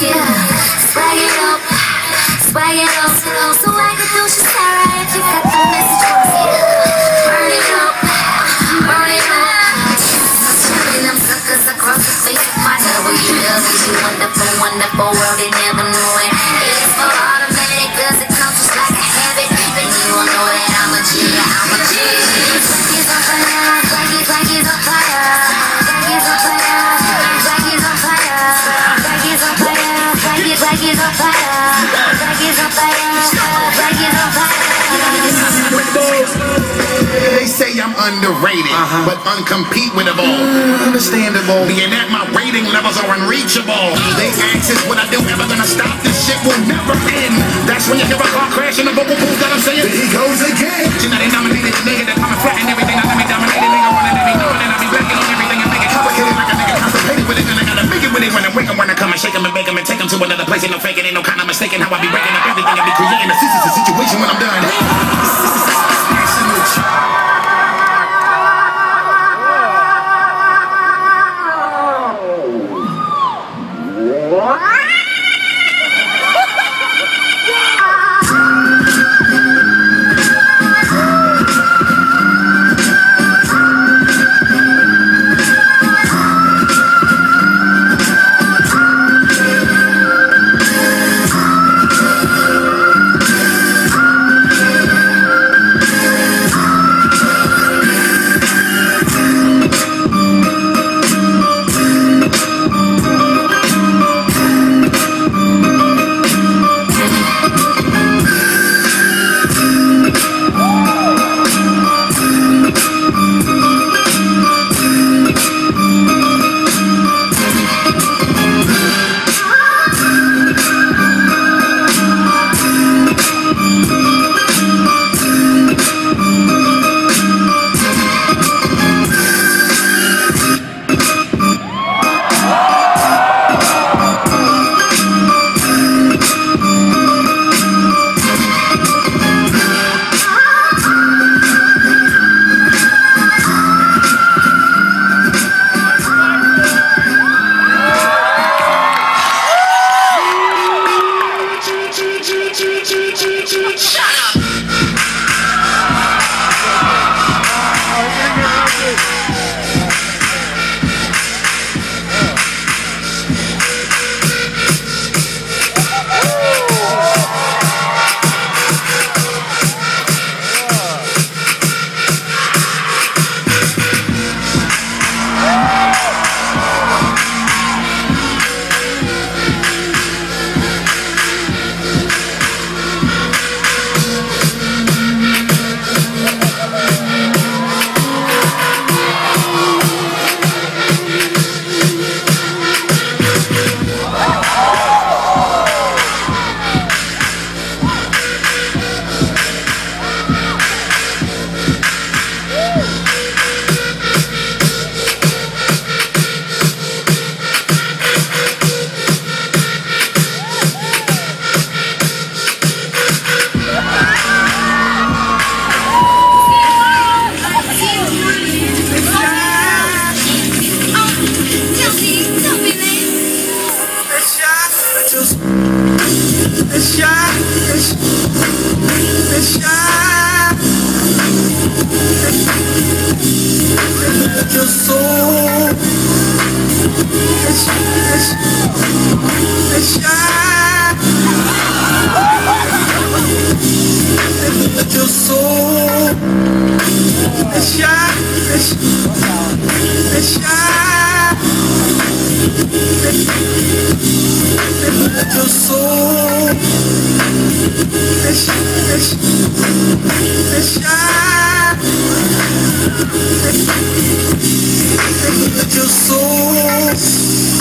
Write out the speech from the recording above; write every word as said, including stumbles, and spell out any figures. yeah. Swag it up, swag it up, slow. So I can do shit, Sarah, if you got the message for me. Burn it up, burn it up. I'm shooting them suckers across the face of my W L C. Wonderful, wonderful world, they never knew it. It's for automatic, cause it comes just like a habit. Even you will know that I'm a G, I'm a G. Swag is on fire, swag is, swag is on fire. Swag is on fire, swag is on fire, swag is on fire. They say I'm underrated, uh-huh. but uncompetable. Mm, understandable. Being that my rating levels are unreachable. They ask is what I do ever gonna stop? This shit will never end. That's when you hear a car crash and the vocal pools that I'm saying. There he goes again. You know they nominated the nigga that I'm a flat and everything. I let me dominate it, nigga. Wanna let me know it, and I'll be black on everything. I make it complicated like a nigga complicated with it, and I gotta make it with it when I'm wicked, when I come and shake him and bake him and take him to another place. Ain't no faking, ain't no kind of mistaking how I be breaking up everything and be creating a situation when I'm done. Let your soul.